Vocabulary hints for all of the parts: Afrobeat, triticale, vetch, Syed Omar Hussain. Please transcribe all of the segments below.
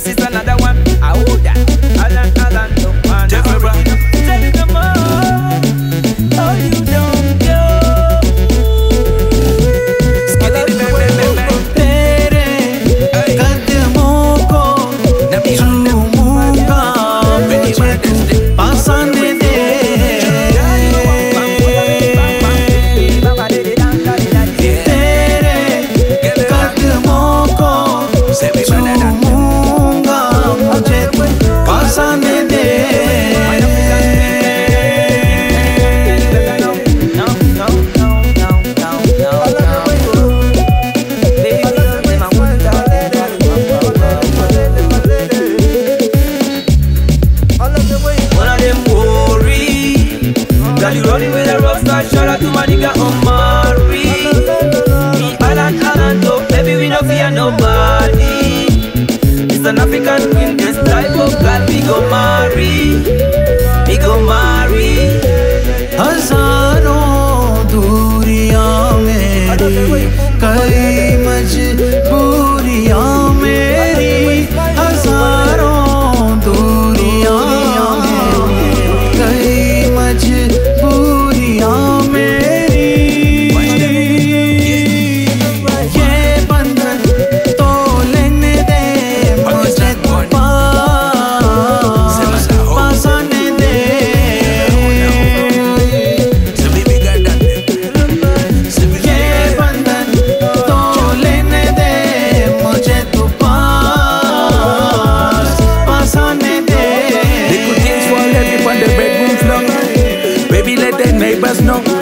This is another one. Aouda, Alan, Alan, Alan. Take me, bro. Tell you no more. Oh, you don't go. Tere, karte moko, na biru muka, beni madu pasan.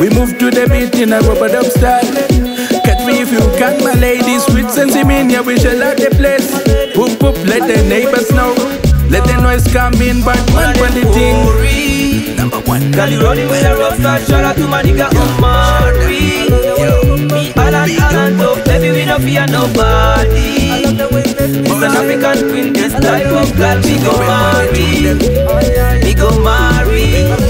We move to the beat in a rubber dub style. Catch me if you can, my lady. Sweet sentiment, we shall have the place. Poop, poop, let the neighbors know. Let the noise come in, but one funny thing. Number one. Girl, you rolling with a rockstar, shout out to my nigga Omari. Me, Alan, Alan, oh, baby, we don't fear nobody. It's an African queen, this type of girl, we go marry. We go marry.